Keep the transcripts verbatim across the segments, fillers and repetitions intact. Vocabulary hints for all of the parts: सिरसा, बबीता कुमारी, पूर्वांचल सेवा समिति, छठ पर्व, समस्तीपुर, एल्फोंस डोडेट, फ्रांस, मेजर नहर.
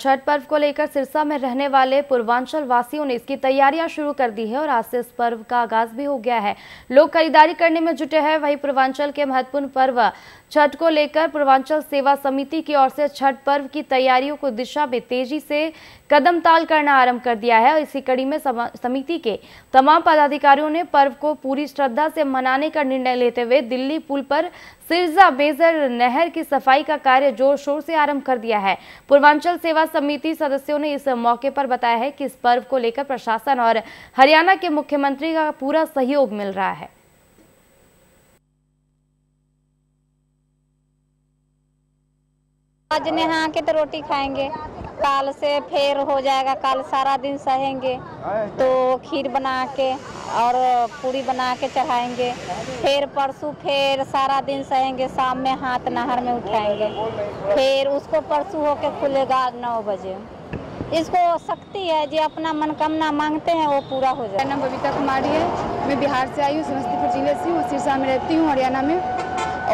छठ पर्व को लेकर सिरसा में रहने वाले पूर्वांचल वासियों ने इसकी तैयारियां शुरू कर दी है और आज से इस पर्व का आगाज भी हो गया है। लोग खरीदारी करने में जुटे हैं। वहीं पूर्वांचल के महत्वपूर्ण पर्व छठ को लेकर पूर्वांचल सेवा समिति की ओर से छठ पर्व की तैयारियों को दिशा में तेजी से कदम ताल करना आरंभ कर दिया है। इसी कड़ी में समिति के तमाम पदाधिकारियों ने पर्व को पूरी श्रद्धा से मनाने का निर्णय लेते हुए दिल्ली पुल पर सिरसा मेजर नहर की सफाई का कार्य जोर शोर से आरंभ कर दिया है। पूर्वांचल सेवा समिति सदस्यों ने इस मौके पर बताया है कि इस पर्व को लेकर प्रशासन और हरियाणा के मुख्यमंत्री का पूरा सहयोग मिल रहा है। आज नहा के तो रोटी खाएंगे, काल से फेर हो जाएगा, काल सारा दिन सहेंगे तो खीर बना के और पूरी बना के चढ़ाएंगे, फिर परसों फिर सारा दिन सहेंगे, शाम में हाथ नहर में उठाएंगे, फिर उसको परसों होकर खुलेगा नौ बजे। इसको शक्ति है, जो अपना मनोकामना मांगते हैं वो पूरा हो जाए। मेरा नाम बबीता कुमारी है, मैं बिहार से आई हूँ, समस्तीपुर जिले से हूँ, सिरसा में रहती हूँ हरियाणा में,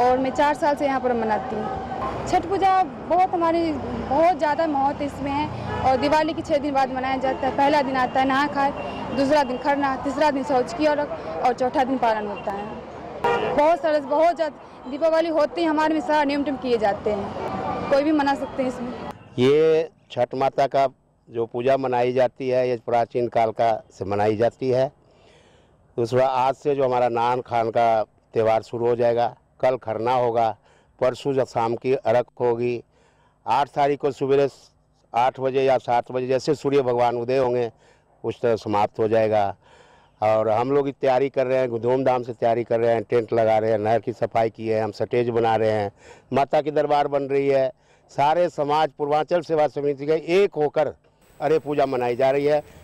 और मैं चार साल से यहाँ पर मनाती हूँ। छठ पूजा बहुत हमारी बहुत ज़्यादा महत्व इसमें है और दिवाली के छः दिन बाद मनाया जाता है। पहला दिन आता है नहा खाए, दूसरा दिन खरना, तीसरा दिन शौच की अर्घ और चौथा दिन पारण होता है। बहुत सरस बहुत ज़्यादा दीपावली होती है, हमारे में सारा नियम टिम किए जाते हैं, कोई भी मना सकते हैं इसमें। ये छठ माता का जो पूजा मनाई जाती है ये प्राचीन काल का से मनाई जाती है। दूसरा आज से जो हमारा नान खान का त्यौहार शुरू हो जाएगा, कल खरना होगा, परसों जब शाम की अर्घ होगी, आठ तारीख को सुबह आठ बजे या सात बजे जैसे सूर्य भगवान उदय होंगे उस तरह समाप्त हो जाएगा। और हम लोग तैयारी कर रहे हैं, धूमधाम से तैयारी कर रहे हैं, टेंट लगा रहे हैं, नहर की सफाई की है, हम स्टेज बना रहे हैं, माता की दरबार बन रही है, सारे समाज पूर्वांचल सेवा समिति के एक होकर अरे पूजा मनाई जा रही है।